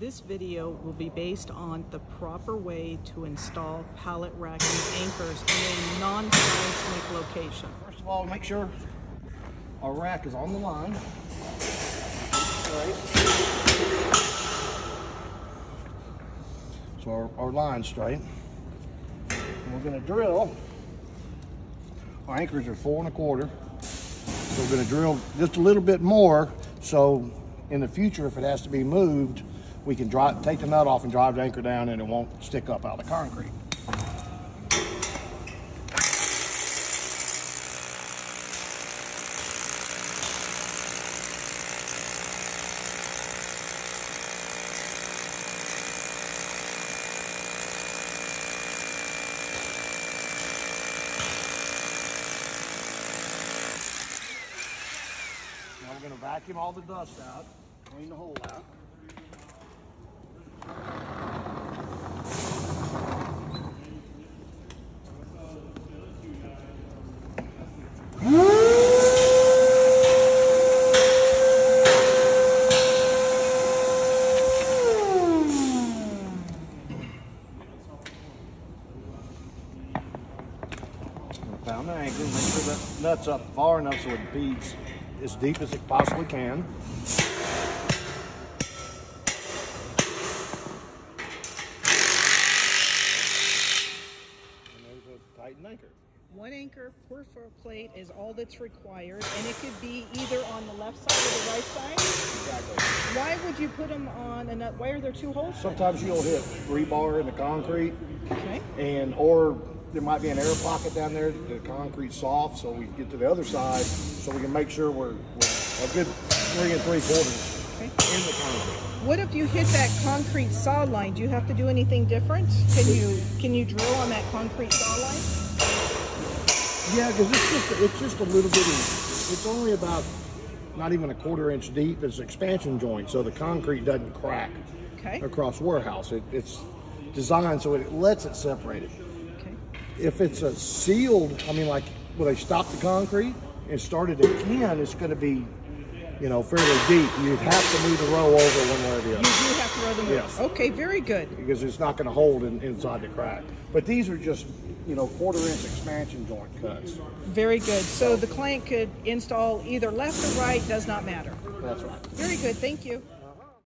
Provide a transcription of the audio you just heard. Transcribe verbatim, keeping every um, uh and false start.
This video will be based on the proper way to install pallet racking anchors in a non-seismic location. First of all, make sure our rack is on the line. Right. So our, our line's straight. And we're going to drill. Our anchors are four and a quarter. So we're going to drill just a little bit more so in the future, if it has to be moved, we can drive, take the nut off and drive the anchor down and it won't stick up out of the concrete. Now we're going to vacuum all the dust out, clean the hole out. Down the anchor, make sure that nut's up far enough so it beads as deep as it possibly can. And there's a tightened anchor. One anchor per plate is all that's required, and it could be either on the left side or the right side. Exactly. Why would you put them on another? Why are there two holes? Sometimes you'll hit rebar in the concrete, okay, and or there might be an air pocket down there. The concrete's soft, so we get to the other side, so we can make sure we're, we're a good three and three quarters okay. in the concrete. What if you hit that concrete saw line? Do you have to do anything different? Can you can you drill on that concrete saw line? Yeah, because it's just a, it's just a little bit. It's only about not even a quarter inch deep. It's an expansion joint, so the concrete doesn't crack okay. across warehouse. It, it's designed so it lets it separate it. If it's a sealed, I mean, like, will they stop the concrete and start it again? It's going to be, you know, fairly deep. You'd have to move the row over one way or the other. You do have to row them over. Yes. Okay, very good. Because it's not going to hold in, inside the crack. But these are just, you know, quarter-inch expansion joint cuts. Very good. So the client could install either left or right, does not matter. That's right. Very good. Thank you.